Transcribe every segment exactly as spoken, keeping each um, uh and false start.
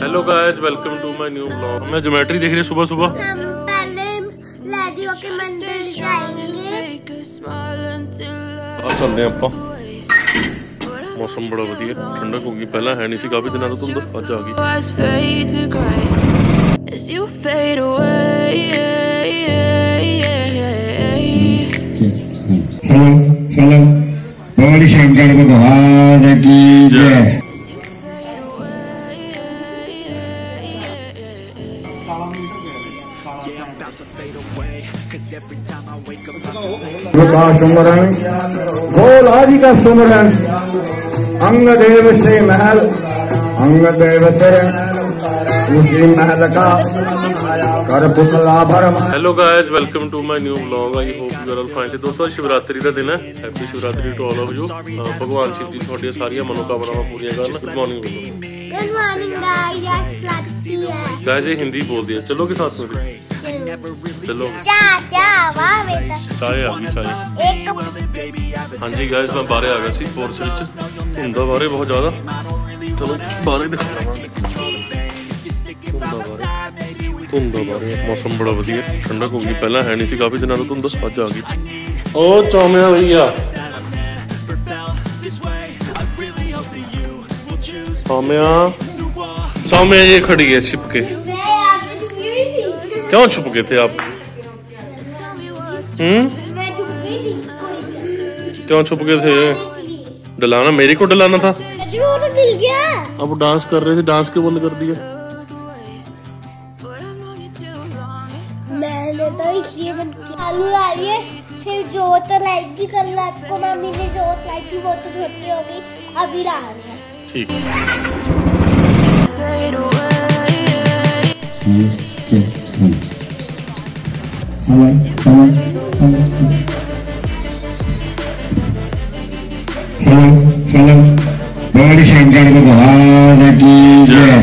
Hello guys, welcome to my new blog. हमें geometry देख रही है सुबह सुबह। हम पहले लाडियो के मंदिर जाएंगे। आप चलते हैं आप। मौसम बड़ा बढ़िया, ठंडक होगी। पहला है नहीं सी काफी दिन आ रहा, तुम तो आज आ गई। हेलो हेलो, गौरी शंकर भगवान की जय। चुमरण भोलाजी का सुमरण, अंग देव से महल अंग देव तेरे उसी महल का कर पुतला भरम। Hello guys, welcome to my new blog. I hope you are all fine. दोस्तों, शिवरात्रि का दिन है। Happy Shivratri to all of you. भगवान शिव जी थोड़ी सारिया मनोकामनावां पूरी करन। Good morning good morning guys. Guys ये हिंदी बोल दिया, चलो के साथ में चलो। चा चा वाह बेटा, सारे आ गए सारे। एक हां जी गाइस, मैं बाहर आ गया सी फोर्स विच। धुंधा बारे बहुत ज्यादा, चलो बाहर दिखावांगे। धुंधा बारे मौसम बड़ा बढ़िया, ठंडक होगी। पहला है नहीं सी काफी दिन आ रहा, तुम दस आज आ गई। ओ चौमिया भैया, सौम्या सौम्या ये खड़ी है छिपके। क्यों छुप गए थे आप? हम्म, मैं छुप गई थी। क्यों छुप गए थे? डलाना मेरे को डलाना था। वो तो डल गया। अब डांस कर रहे थे, डांस क्यों बंद कर दिया? मैंने तो इसलिए बंद किया। आलू आ रही है, फिर जोत लाइट की कल रात को मम्मी ने जोत लाई थी, वो तो छोटी हो गई, अभी आ रही है। ठीक है। Hello, hello, hello, hello. Hello, hello. Gouri Shankar Bhagwan ki jai.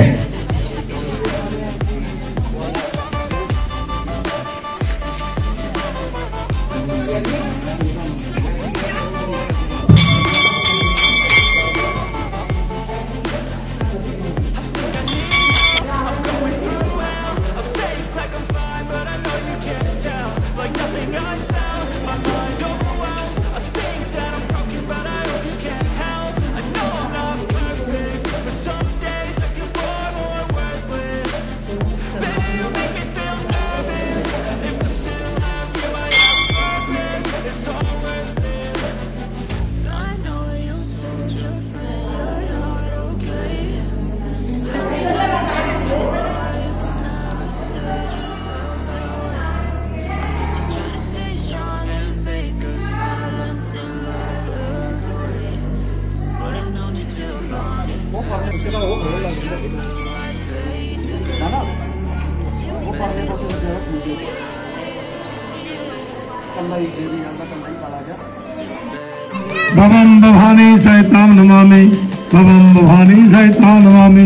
भवम Bhavani सहितां Namami, भवम Bhavani सहितां Namami.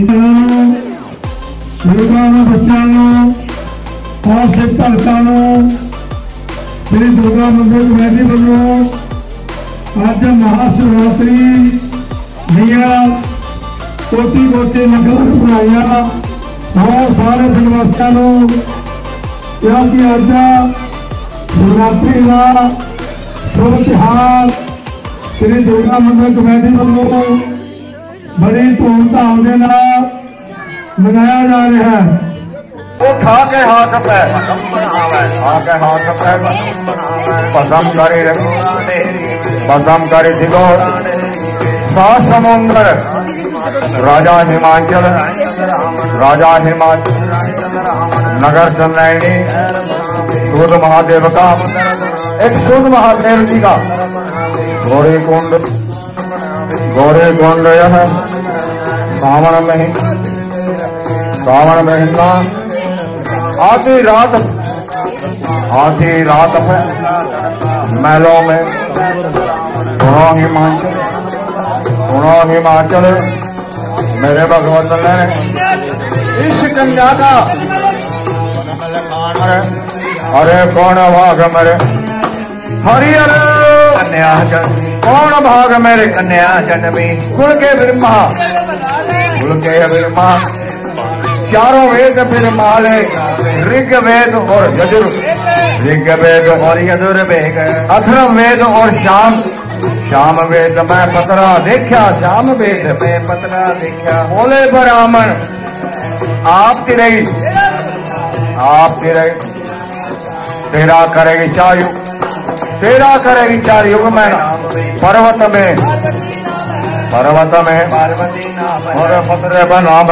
दुर्गानो बचानो और सिर पर कानो, श्री दुर्गा मंदिर में बनो। आज महाशिवरात्रि भैया कोटि कोटि नगर बनाया और सारे निवासियों क्या किया जा शिवरात्रि का शुभ त्योहार। श्री दुर्गा मंदिर कमेटी वालों बड़ी धूमधाम के साथ मनाया जा रहा है। उठा के हाथ पैर उठा के हाथ पैर बसम करे रंग बसम करे दिगो सात समुंदर राजा हिमाचल राजा हिमाचल नगर चंद्रायणी सूर्य महादेव का एक सूर्य महादेव जी का गौरी कुंड गौरी कुंड यह सावन महीन सावन महीना आधी रात आधी रात है महलों में दोनों हिमाचल दोनों हिमाचल मेरे भगवत ने इस कन्या का अरे कौन भाग मेरे हरि हरे कन्या जन कौन भाग मेरे कन्या जन्मी गुण के ब्रह्मा खुल गए विरमान चारों वेद विरमाल है ऋग्वेद और यजुर ऋग्वेद और यजुर्वेद अथर्ववेद और शाम श्याम वेद मैं पतरा देखा श्याम वेद मैं पतरा देखा बोले ब्राह्मण आप तिरई आप तिरई तेरा करेगी चार युग तेरा करेगी चार युग में पर्वत में पर्वत में और पतरे बनाम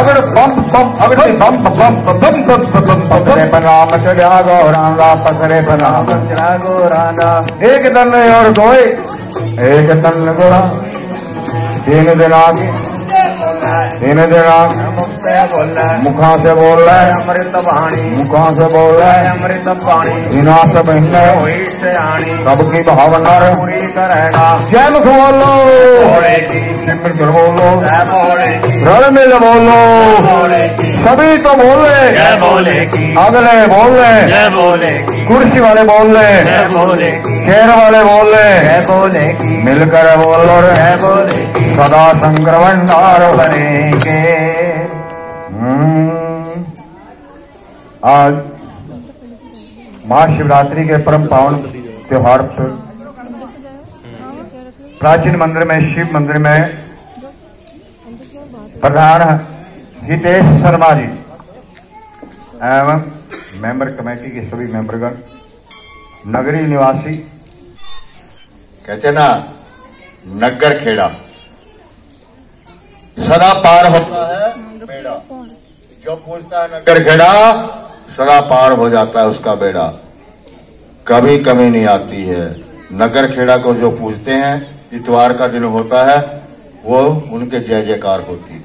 अगर बम बम अगर बम बम बम बम बम पसरे बनाम चढ़ा गौरांगा पसरे बनाम चढ़ा गौरांगा एक तन और गोई एक तन गोरा तीन दिन आगे तीन दिन आगे मुखा से बोल रहा है अमृत वाणी मुखा से बोल रहा है अमृत वाणी बिना से बहने हुई से आनी सबकी भावना पूरी करेगा जय मुख बोलो घोड़े की सिमर बोलो जय घोड़े की रण में बोलो सभी तो बोल रहे अगले बोल रहे कुर्सी वाले बोल रहे शेर वाले बोल रहे मिलकर बोलो सदा संक्रमण दार बनेंगे। आज महाशिवरात्रि के परम पावन त्योहार पर प्राचीन मंदिर में शिव मंदिर में प्रधान जितेश शर्मा जी एवं मेंबर कमेटी के सभी मेंबरगण नगरी निवासी कहते ना नगर खेड़ा सदा पार होता है बेड़ा जो पूछता है नगर खेड़ा सदा पार हो जाता है उसका बेड़ा कभी कमी नहीं आती है। नगर खेड़ा को जो पूछते हैं इतवार का दिन होता है वो उनके जय जयकार होती है,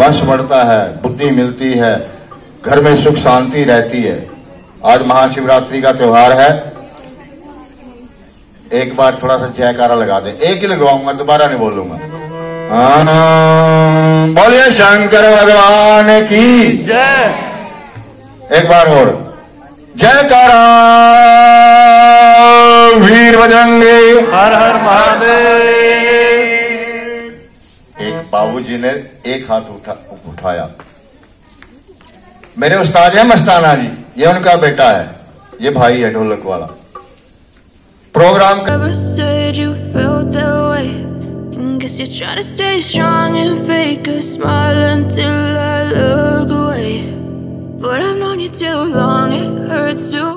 वंश बढ़ता है, बुद्धि मिलती है, घर में सुख शांति रहती है। आज महाशिवरात्रि का त्योहार है, एक बार थोड़ा सा जयकारा लगा दे, एक ही लगाऊंगा, दोबारा नहीं बोलूंगा। बोलिए शंकर भगवान की जय। एक बार और जयकारा। वीर बजरंगी हर हर महादेव। एक बाबूजी ने एक हाथ उठा उठाया। मेरे उस्ताद है मस्ताना जी, ये उनका बेटा है, ये भाई है ढोलक वाला। प्रोग्राम कर...